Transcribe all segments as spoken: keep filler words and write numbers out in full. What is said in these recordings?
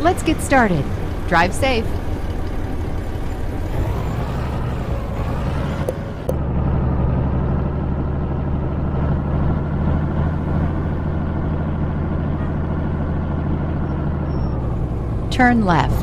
Let's get started. Drive safe. Turn left.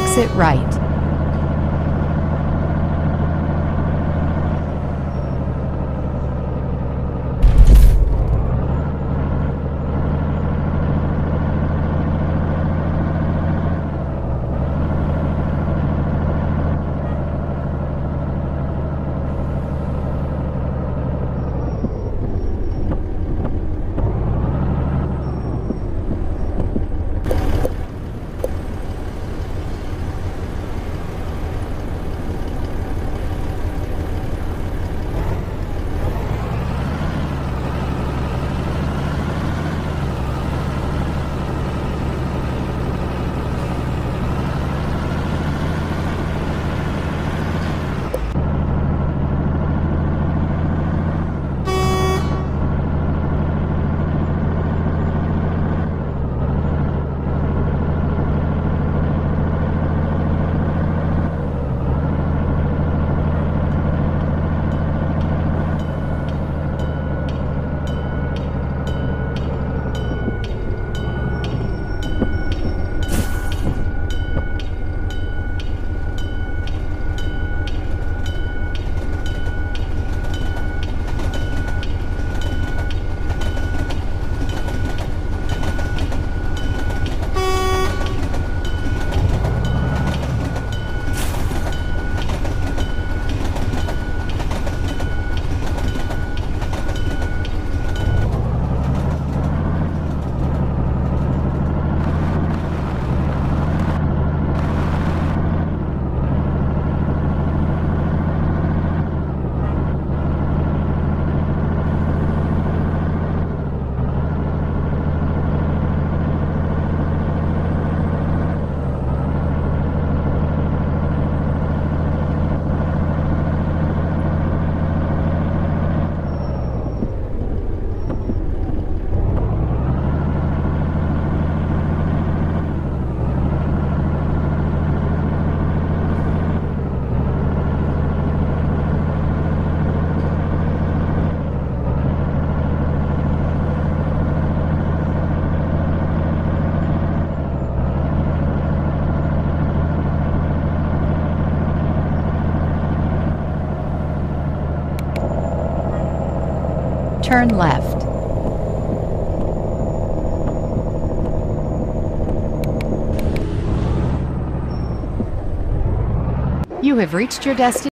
exit right. Turn left. You have reached your destination.